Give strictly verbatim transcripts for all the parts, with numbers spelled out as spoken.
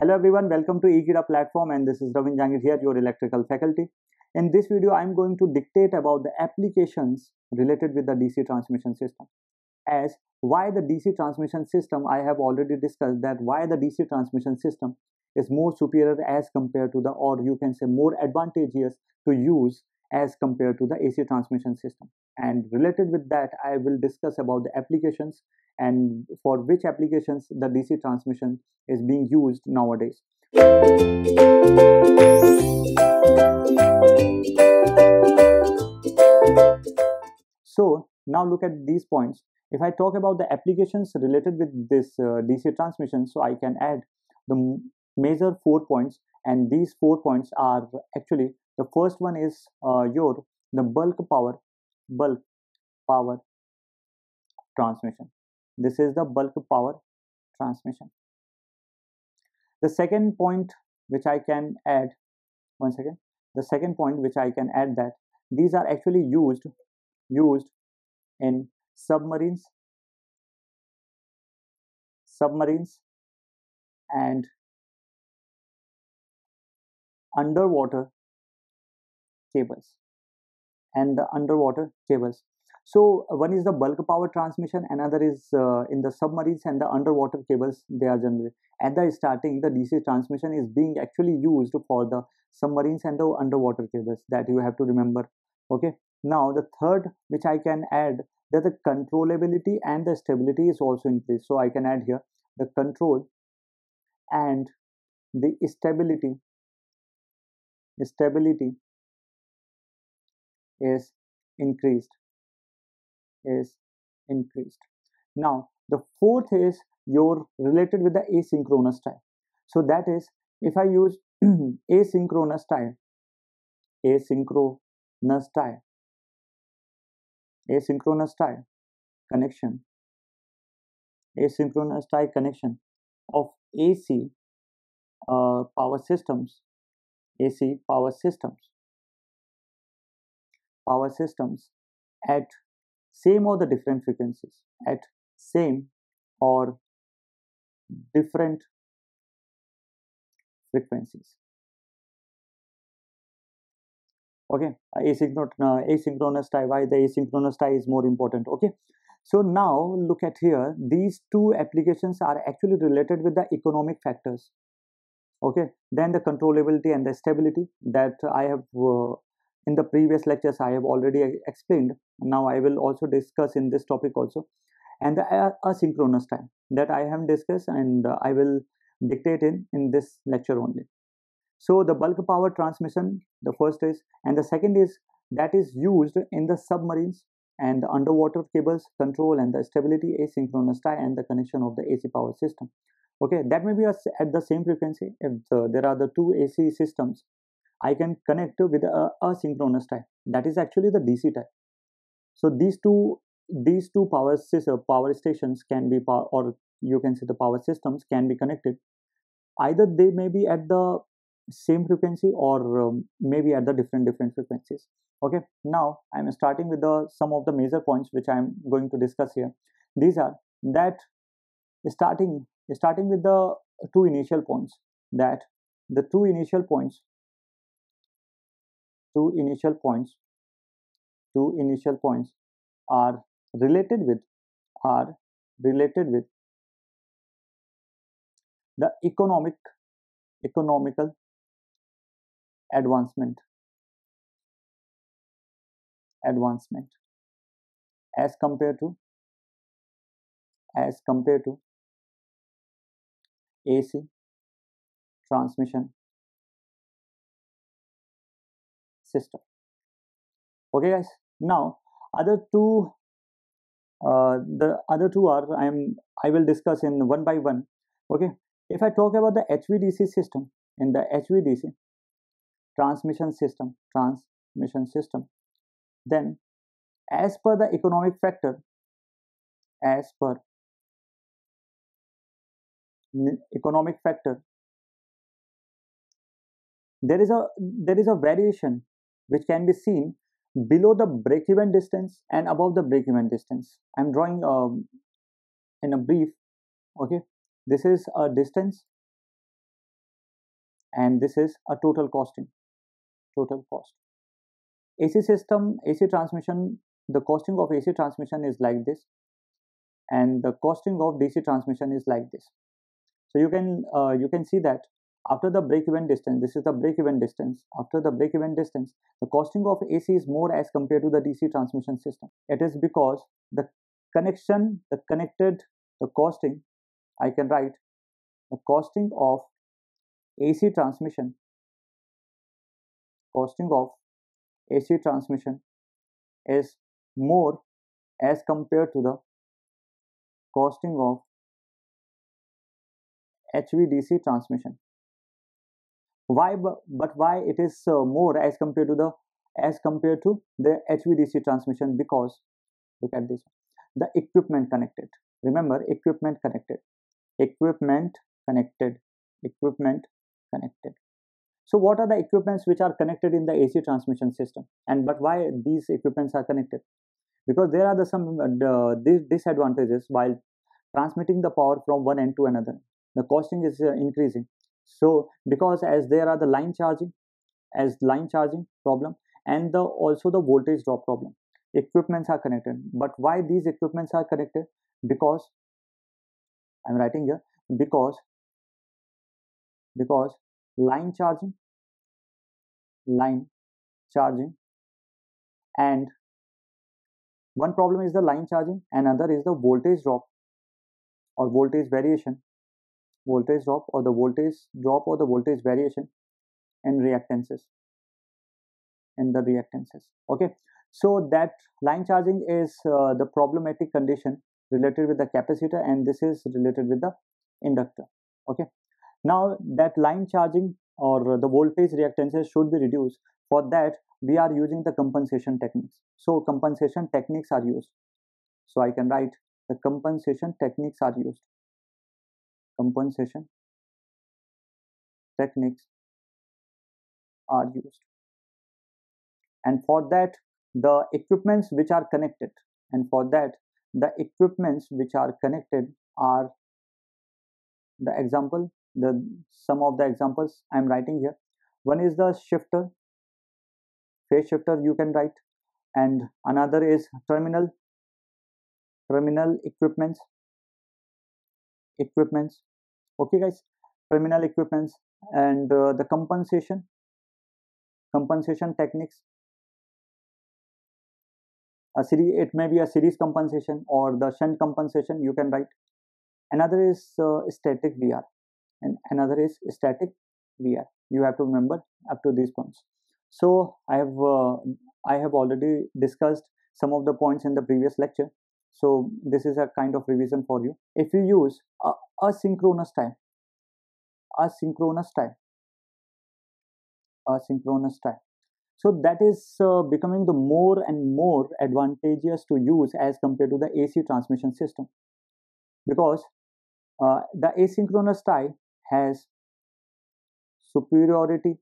Hello everyone, welcome to Ekeeda platform, and this is Ravindra Jangid here, your electrical faculty. In this video, I am going to dictate about the applications related with the D C transmission system. As why the D C transmission system, I have already discussed that why the D C transmission system is more superior as compared to the, or you can say more advantageous to use as compared to the A C transmission system. And related with that, I will discuss about the applications and for which applications the D C transmission is being used nowadays. So now look at these points. If I talk about the applications related with this uh, D C transmission, so I can add the major four points, and these four points are actually, the first one is uh, your the bulk power bulk power transmission. This is the bulk power transmission. The second point which I can add, one second, the second point which I can add that these are actually used, used in submarines, submarines and underwater cables, and the underwater cables. So one is the bulk power transmission, another is uh, in the submarines and the underwater cables. They are generally at the starting, the D C transmission is being actually used for the submarines and the underwater cables, that you have to remember. Okay, now the third which I can add, that the controllability and the stability is also increased. So I can add here the control and the stability stability is increased is increased. Now the fourth is your related with the asynchronous time. So that is, if I use asynchronous time, asynchronous time, asynchronous time connection, asynchronous time connection of A C uh, power systems, A C power systems, power systems at same or the different frequencies, at same or different frequencies. Okay, asynchronous tie, why the asynchronous tie is more important. Okay, so now look at here, these two applications are actually related with the economic factors. Okay, then the controllability and the stability that I have uh, in the previous lectures I have already explained. Now I will also discuss in this topic also, and the asynchronous time that I have discussed, and I will dictate in in this lecture only. So the bulk power transmission, the first is, and the second is that is used in the submarines and the underwater cables, control and the stability, asynchronous tie, and the connection of the A C power system. Okay, that may be at the same frequency. If the, there are the two A C systems, I can connect with a asynchronous tie. That is actually the D C tie. So these two, these two power power stations can be power, or you can say the power systems can be connected. Either they may be at the same frequency, or um, maybe at the different different frequencies. Okay. Now I am starting with the some of the major points which I am going to discuss here. These are that starting starting with the two initial points, that the two initial points. Two initial points, two initial points are related with, are related with the economic, economical advancement, advancement as compared to, as compared to A C transmission system. Okay guys, now other two uh, the other two are I am I will discuss in one by one. Okay, if I talk about the H V D C system, in the H V D C transmission system, transmission system, then as per the economic factor, as per economic factor, there is a there is a variation which can be seen below the break-even distance and above the break-even distance. I am drawing um, in a brief. Okay, this is a distance, and this is a total costing, total cost. A C system, A C transmission, the costing of A C transmission is like this, and the costing of D C transmission is like this. So you can uh, you can see that after the break-even distance, this is the break-even distance. After the break-even distance, the costing of A C is more as compared to the D C transmission system. It is because the connection, the connected, the costing, I can write the costing of A C transmission, costing of A C transmission is more as compared to the costing of H V D C transmission. Why? But why it is uh, more as compared to the as compared to the H V D C transmission? Because look at this, the equipment connected. Remember, equipment connected, equipment connected, equipment connected. So what are the equipments which are connected in the A C transmission system? And but why these equipments are connected? Because there are the some uh, the disadvantages while transmitting the power from one end to another. The costing is uh, increasing. So because as there are the line charging, as line charging problem, and the also the voltage drop problem, equipments are connected. But why these equipments are connected? Because I'm writing here because because line charging, line charging, and one problem is the line charging, another is the voltage drop or voltage variation, voltage drop or the voltage drop or the voltage variation, and reactances, and the reactances. Okay, so that line charging is uh, the problematic condition related with the capacitor, and this is related with the inductor. Okay, now that line charging or the voltage reactances should be reduced. For that, we are using the compensation techniques. So compensation techniques are used. So I can write the compensation techniques are used. Compensation techniques are used. And for that, the equipments which are connected, and for that, the equipments which are connected are the example, the some of the examples I am writing here. One is the shifter, phase shifter you can write, and another is terminal, terminal equipments, equipments. Okay guys, terminal equipments, and uh, the compensation, compensation techniques. A series, it may be a series compensation or the shunt compensation you can write. Another is uh, static V R, and another is static V R. You have to remember up to these points. So I have uh, I have already discussed some of the points in the previous lecture. So this is a kind of revision for you. If you use a asynchronous time, asynchronous time, asynchronous time. So that is uh, becoming the more and more advantageous to use as compared to the A C transmission system, because uh, the asynchronous tie has superiority,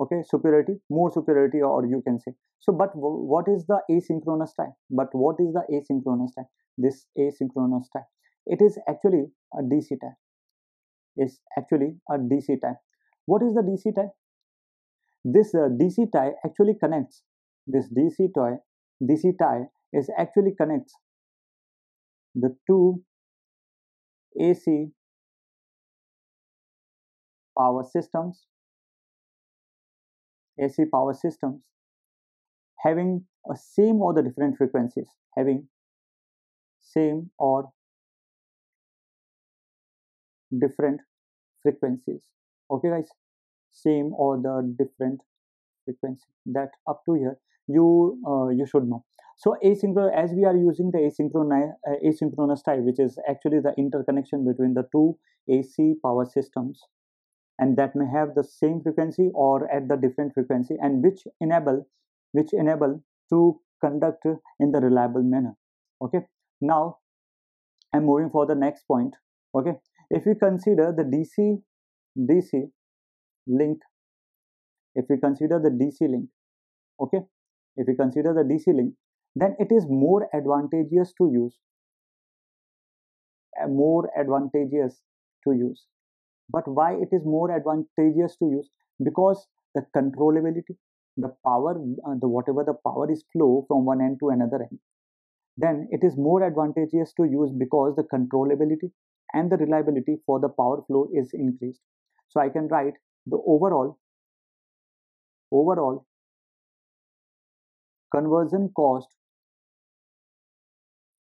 okay, superiority, more superiority, or you can say. So, but what is the asynchronous tie? But what is the asynchronous tie? This asynchronous tie, it is actually a D C tie, is actually a D C tie. What is the D C tie? This uh, D C tie actually connects, this D C tie, D C tie is actually connects the two A C power systems, A C power systems having a same or the different frequencies, having same or different frequencies. Okay guys, same or the different frequency, that up to here you uh, you should know. So asynchronous, as we are using the asynchronous uh, asynchronous tie, which is actually the interconnection between the two A C power systems, and that may have the same frequency or at the different frequency, and which enable which enable to conduct in the reliable manner. Okay, now I'm moving for the next point. Okay, if we consider the DC DC link, if we consider the D C link, okay, if we consider the D C link, then it is more advantageous to use, more advantageous to use. But why it is more advantageous to use? Because the controllability, the power, uh, the whatever the power is flow from one end to another end, then it is more advantageous to use because the controllability and the reliability for the power flow is increased. So I can write the overall, overall conversion cost,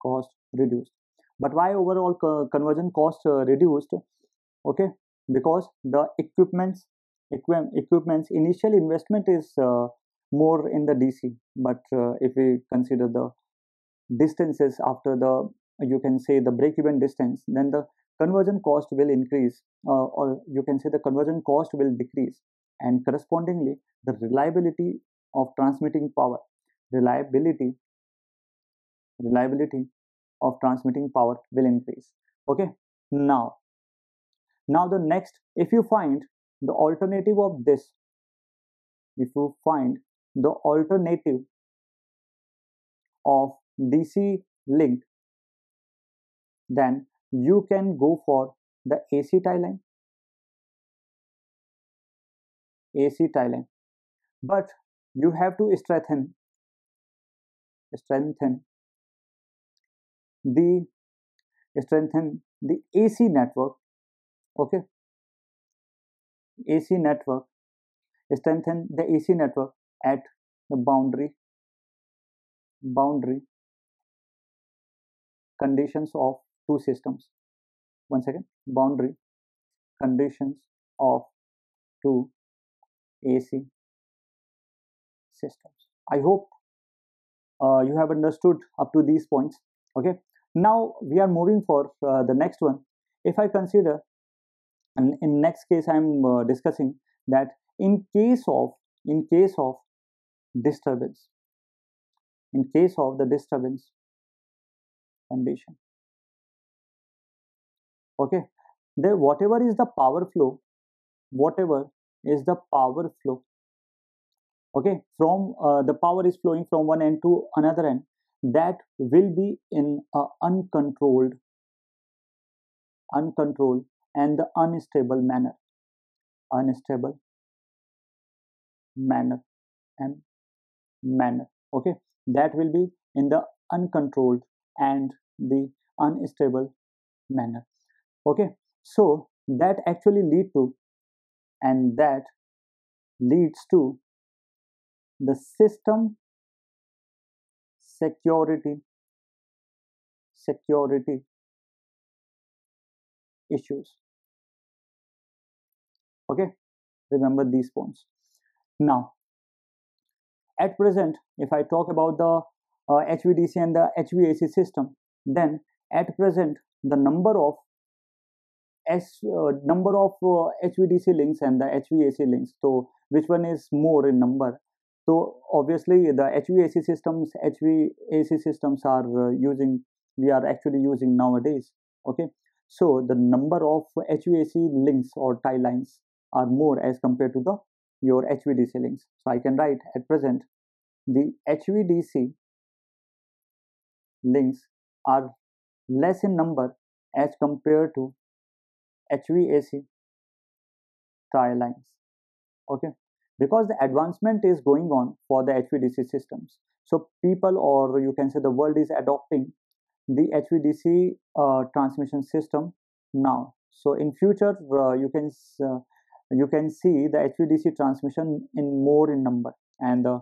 cost reduced. But why overall co conversion cost uh, reduced? Okay, because the equipments, equi equipments initial investment is uh, more in the D C, but uh, if we consider the distances after the, you can say the break-even distance, then the conversion cost will increase, uh, or you can say the conversion cost will decrease, and correspondingly the reliability of transmitting power, reliability, reliability of transmitting power will increase. Okay, now, now the next, if you find the alternative of this, if you find the alternative of D C link, then you can go for the A C tie line, A C tie line, but you have to strengthen, strengthen the, strengthen the A C network, okay, A C network, strengthen the A C network at the boundary, boundary conditions of two systems. One second, boundary conditions of two A C systems. I hope uh, you have understood up to these points. Okay, now we are moving for uh, the next one. If I consider, and in next case I am uh, discussing that in case of in case of disturbance, in case of the disturbance condition, okay, then whatever is the power flow, whatever is the power flow, okay, from uh, the power is flowing from one end to another end, that will be in uh, uncontrolled, uncontrolled and the unstable manner, unstable manner and manner, okay, that will be in the uncontrolled and the unstable manner. Okay, so that actually lead to, and that leads to the system security, security issues. Okay, remember these points. Now, at present, if I talk about the uh, H V D C and the H V A C system, then at present the number of S uh, number of uh, H V D C links and the H V A C links. So which one is more in number? So obviously the H V A C systems, H V A C systems are uh, using, we are actually using nowadays. Okay, so the number of H V A C links or tie lines are more as compared to the your H V D C links. So I can write at present the H V D C links are less in number as compared to H V A C tie lines, okay, because the advancement is going on for the H V D C systems. So people, or you can say the world, is adopting the H V D C uh, transmission system now. So in future uh, you can uh, you can see the H V D C transmission in more in number. And uh,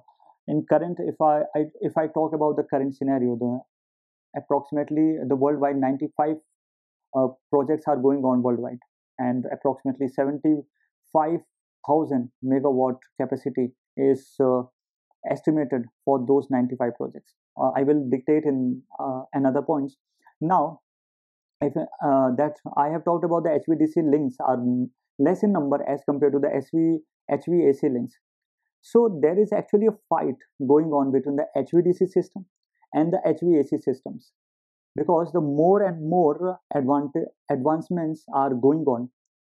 in current, if I, I if I talk about the current scenario, the approximately the worldwide ninety-five Uh, projects are going on worldwide, and approximately seventy-five thousand megawatt capacity is uh, estimated for those ninety-five projects. Uh, I will dictate in uh, another points. Now, if uh, that I have talked about the H V D C links are less in number as compared to the S V H V A C links. So there is actually a fight going on between the H V D C system and the H V A C systems, because the more and more advancements are going on,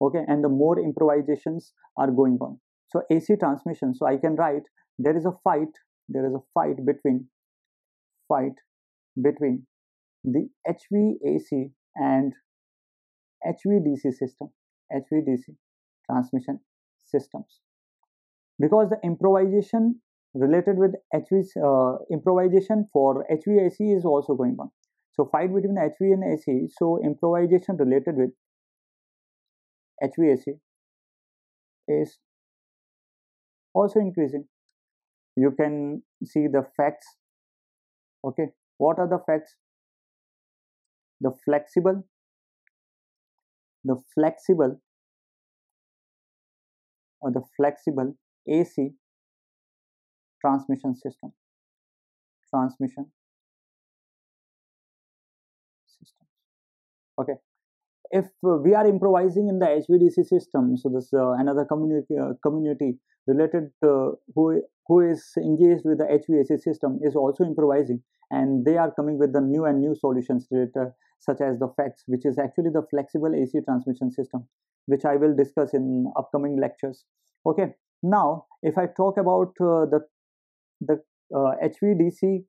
okay, and the more improvisations are going on. So A C transmission, so I can write there is a fight, there is a fight between, fight between the H V A C and H V D C system, H V D C transmission systems, because the improvisation related with H V, uh, improvisation for H V A C is also going on. So fight between H V and A C, so improvisation related with H V A C is also increasing. You can see the facts. Okay, what are the facts? The flexible, the flexible or the flexible A C transmission system, transmission systems. Okay, if uh, we are improvising in the H V D C system, so this uh, another community uh, community related uh, who who is engaged with the H V A C system is also improvising, and they are coming with the new and new solutions related, such as the FACTS, which is actually the flexible A C transmission system, which I will discuss in upcoming lectures. Okay, now if I talk about uh, the the uh, H V D C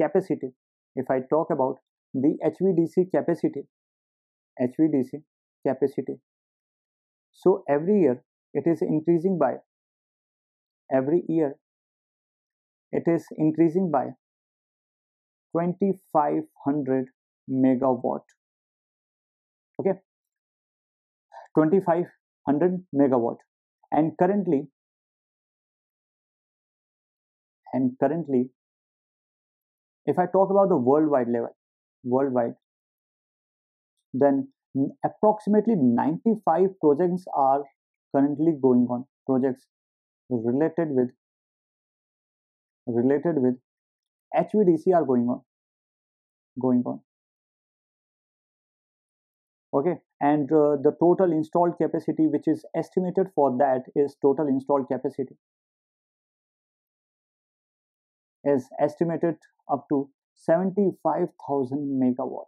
capacity, if I talk about the H V D C capacity, H V D C capacity, so every year it is increasing by, every year it is increasing by twenty-five hundred megawatt. Okay, twenty-five hundred megawatt, and currently and currently if I talk about the worldwide level, worldwide, then approximately ninety-five projects are currently going on, projects related with related with H V D C are going on going on okay, and uh, the total installed capacity which is estimated for that is total installed capacity is estimated up to seventy-five thousand megawatt.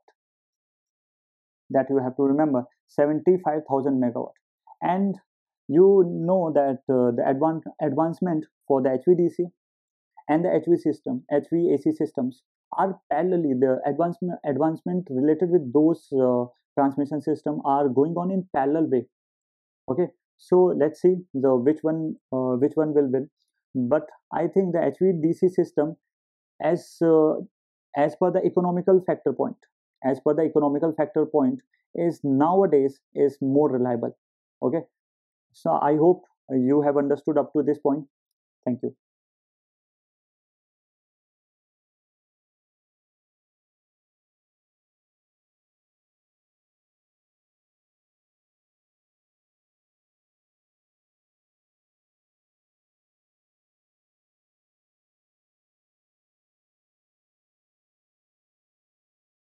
That you have to remember, seventy-five thousand megawatt. And you know that uh, the advan advancement for the H V D C and the H V system, H V A C systems are parallelly, the advancement advancement related with those uh, transmission system are going on in parallel way. Okay, so let's see the which one uh, which one will win. But I think the H V D C system, as uh, as per the economical factor point, as per the economical factor point, is nowadays is more reliable. Okay, so I hope you have understood up to this point. Thank you.